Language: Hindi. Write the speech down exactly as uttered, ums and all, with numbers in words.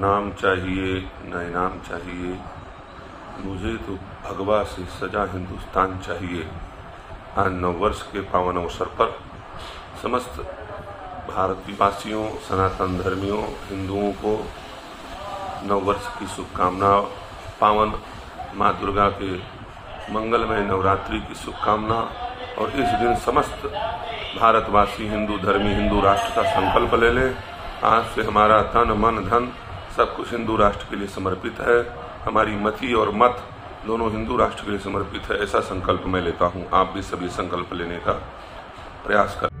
नाम चाहिए न इनाम चाहिए, मुझे तो भगवा से सजा हिंदुस्तान चाहिए। आज नववर्ष के पावन अवसर पर समस्त भारतवासियों, सनातन धर्मियों, हिंदुओं को नववर्ष की शुभकामना, पावन माँ दुर्गा के मंगलमय नवरात्रि की शुभकामना। और इस दिन समस्त भारतवासी हिंदू धर्मी हिंदू राष्ट्र का संकल्प ले लें। आज से हमारा तन मन धन सब कुछ हिंदू राष्ट्र के लिए समर्पित है, हमारी मति और मत दोनों हिंदू राष्ट्र के लिए समर्पित है, ऐसा संकल्प मैं लेता हूँ। आप भी सभी संकल्प लेने का प्रयास करें।